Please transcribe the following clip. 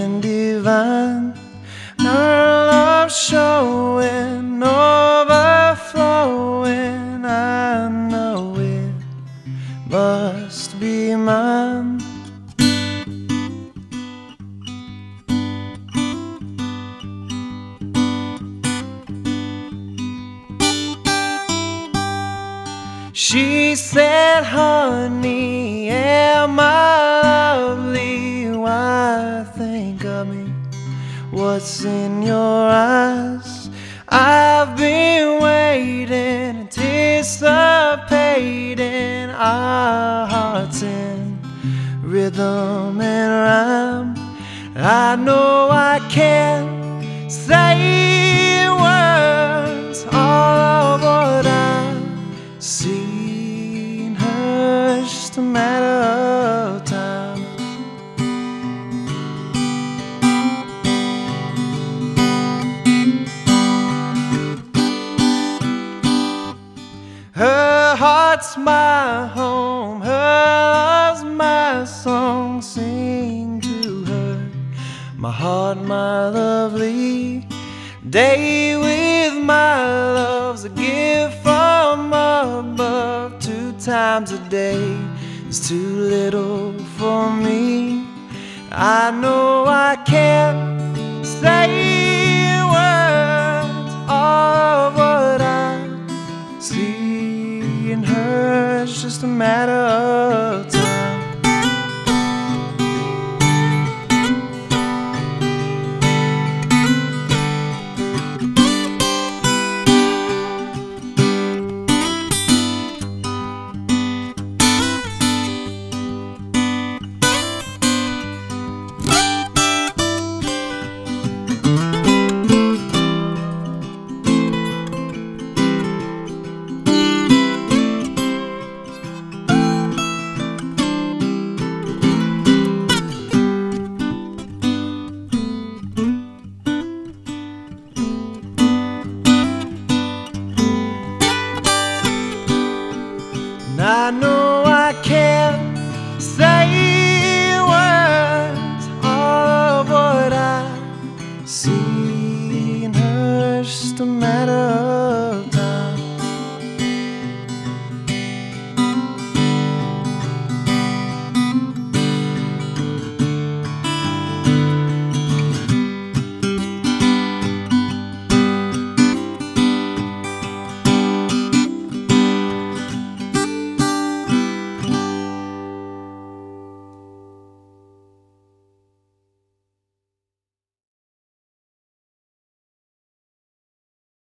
and divine. Our love showing, overflowing. I know it must be mine. She said, honey, am I lovely? Why think of me? What's in your eyes? I've been waiting, anticipating. Our hearts in rhythm and rhyme. I know I can't say words, all of what I've seen. Her, just a matter of time. Her heart's my home, her love's my song. Sing to her, my heart, my lovely. Day with my love's a gift from above. 2 times a day is too little for me. I know I can't say words, all of what I see in her. It's just a matter of time.